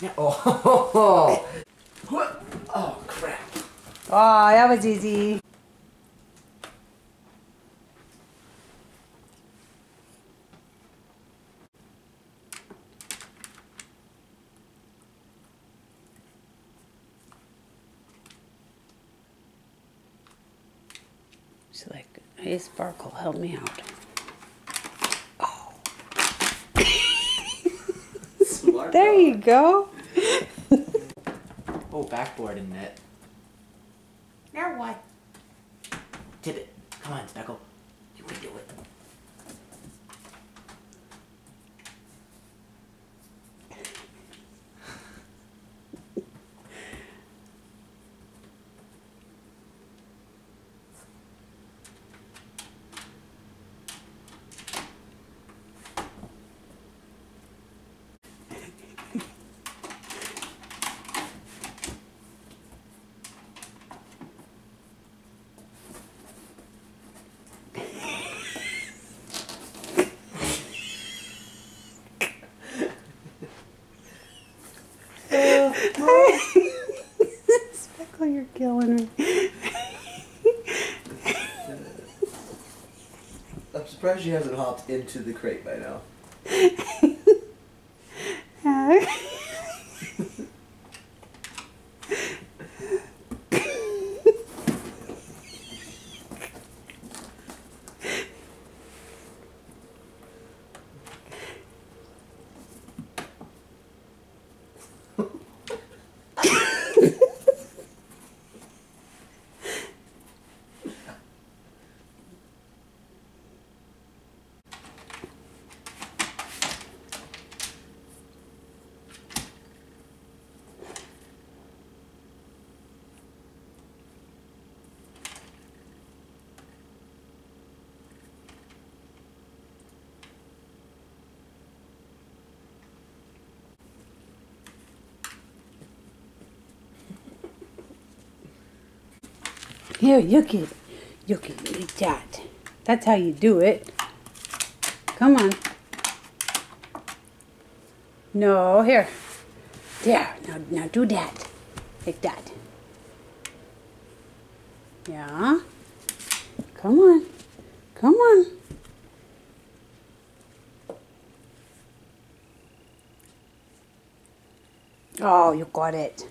Yeah. Oh, ho, ho, ho. Oh, crap. Oh, that was easy. She's like, hey, Sparkle, help me out. There you go. Oh, backboard in net. Now what? Tip it. Come on, Speckle. You can do it. Speckle, you're killing me. I'm surprised she hasn't hopped into the crate by now. Here, you can eat that. That's how you do it. Come on. No, here. There, now do that. Like that. Yeah. Come on. Come on. Oh, you got it.